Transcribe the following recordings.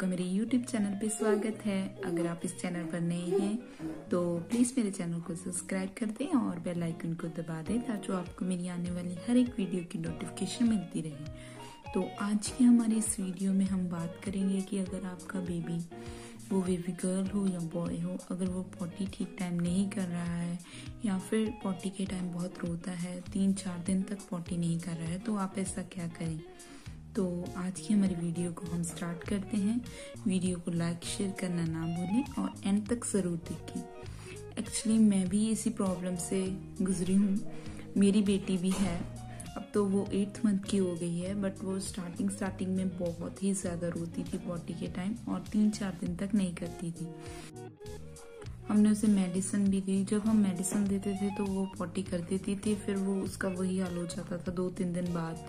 आपका मेरे YouTube channel पे स्वागत है। अगर आप इस चैनल पर नए हैं तो प्लीज़ मेरे चैनल को सब्सक्राइब कर दें और बेल आइकन को दबा दें ताकि आपको मेरी आने वाली हर एक वीडियो की नोटिफिकेशन मिलती रहे। तो आज की हमारी इस वीडियो में हम बात करेंगे कि अगर आपका बेबी, वो बेबी गर्ल हो या बॉय हो, अगर वो पॉटी ठीक टाइम नहीं कर रहा है या फिर पॉटी के टाइम बहुत रोता है, 3-4 दिन तक पॉटी नहीं कर रहा है, तो आप ऐसा क्या करें। तो आज की हमारी वीडियो को हम स्टार्ट करते हैं। वीडियो को लाइक शेयर करना ना भूलें और एंड तक ज़रूर देखें। एक्चुअली मैं भी इसी प्रॉब्लम से गुजरी हूँ। मेरी बेटी भी है, अब तो वो 8 मंथ की हो गई है, बट वो स्टार्टिंग में बहुत ही ज़्यादा रोती थी पॉटी के टाइम और 3-4 दिन तक नहीं करती थी। हमने उसे मेडिसिन भी दी। जब हम मेडिसिन देते थे तो वो पॉटी कर देती थी, फिर वो उसका वही हाल हो जाता था 2-3 दिन बाद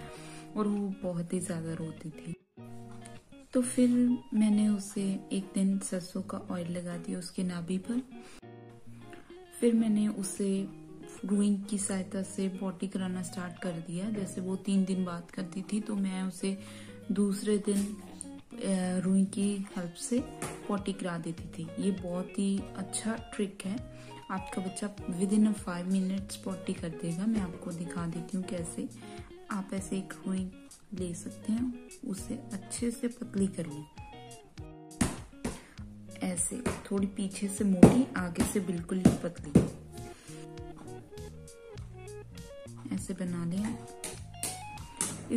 और वो बहुत ही ज़्यादा रोती थी। तो फिर मैंने उसे एक दिन सरसों का ऑयल लगा दिया उसके नाभि पर। फिर मैंने उसे ग्रूइंग की सहायता से पॉटी कराना स्टार्ट कर दिया। जैसे वो 3 दिन बाद करती थी तो मैं उसे दूसरे दिन रूई की हेल्प से पॉटी करा देती थी। ये बहुत ही अच्छा ट्रिक है, आपका बच्चा विदिन 5 मिनट्स पॉटी कर देगा। मैं आपको दिखा देती हूँ कैसे। आप ऐसे एक रूई ले सकते हैं, उसे अच्छे से पतली कर लें, ऐसे थोड़ी पीछे से मोटी, आगे से बिल्कुल ही पतली, ऐसे बना लें।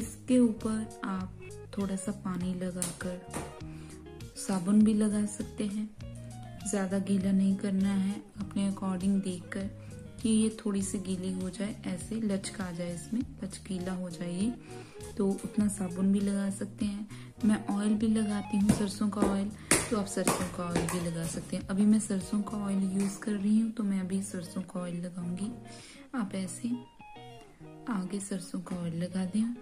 इसके ऊपर आप थोड़ा सा पानी लगाकर साबुन भी लगा सकते हैं। ज़्यादा गीला नहीं करना है, अपने अकॉर्डिंग देखकर कि ये थोड़ी सी गीली हो जाए, ऐसे लचका आ जाए, इसमें लचकीला हो जाए ये, तो उतना साबुन भी लगा सकते हैं। मैं ऑयल भी लगाती हूँ सरसों का ऑयल, तो आप सरसों का ऑयल भी लगा सकते हैं। अभी मैं सरसों का ऑयल यूज़ कर रही हूँ तो मैं अभी सरसों का ऑयल लगाऊंगी। आप ऐसे आगे सरसों का ऑयल लगा दें,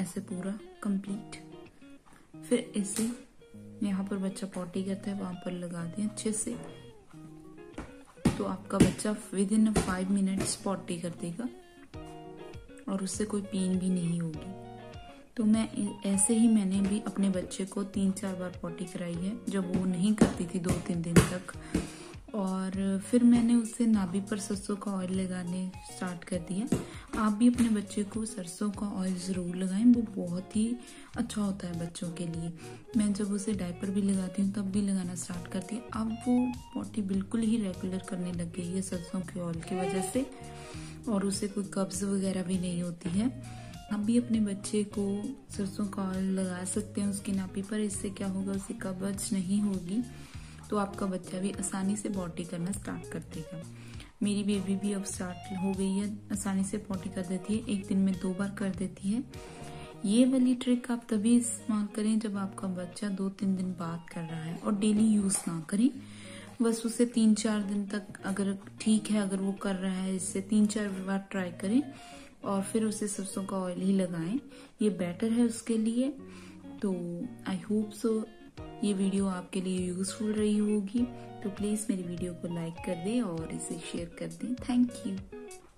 ऐसे पूरा कंप्लीट। फिर इसे यहाँ पर बच्चा पॉटी करता है वहाँ पर लगा दें अच्छे से, तो आपका बच्चा विदिन 5 मिनट्स पॉटी कर देगा और उससे कोई पेन भी नहीं होगी। तो मैं ऐसे ही मैंने भी अपने बच्चे को 3-4 बार पॉटी कराई है जब वो नहीं करती थी 2-3 दिन तक। और फिर मैंने उसे नाभि पर सरसों का ऑयल लगाने स्टार्ट कर दिया। आप भी अपने बच्चे को सरसों का ऑयल ज़रूर लगाएं, वो बहुत ही अच्छा होता है बच्चों के लिए। मैं जब उसे डायपर भी लगाती हूँ तब भी लगाना स्टार्ट करती है। अब वो पॉटी बिल्कुल ही रेगुलर करने लग गई है सरसों के ऑयल की वजह से और उसे कोई कब्ज़ वगैरह भी नहीं होती है। आप भी अपने बच्चे को सरसों का ऑयल लगा सकते हैं उसकी नाभि पर, इससे क्या होगा, उसे कब्ज़ नहीं होगी तो आपका बच्चा भी आसानी से पॉटी करना स्टार्ट कर देगा। मेरी बेबी भी अब स्टार्ट हो गई है, आसानी से पॉटी कर देती है, एक दिन में 2 बार कर देती है। ये वाली ट्रिक आप तभी इस्तेमाल करें जब आपका बच्चा 2-3 दिन बाद कर रहा है और डेली यूज़ ना करें, बस उसे 3-4 दिन तक अगर ठीक है, अगर वो कर रहा है, इससे 3-4 बार ट्राई करें और फिर उसे सरसों का ऑयल ही लगाएं, ये बेटर है उसके लिए। तो आई होप सो ये वीडियो आपके लिए यूज़फुल रही होगी। तो प्लीज़ मेरी वीडियो को लाइक कर दें और इसे शेयर कर दें। Thank you.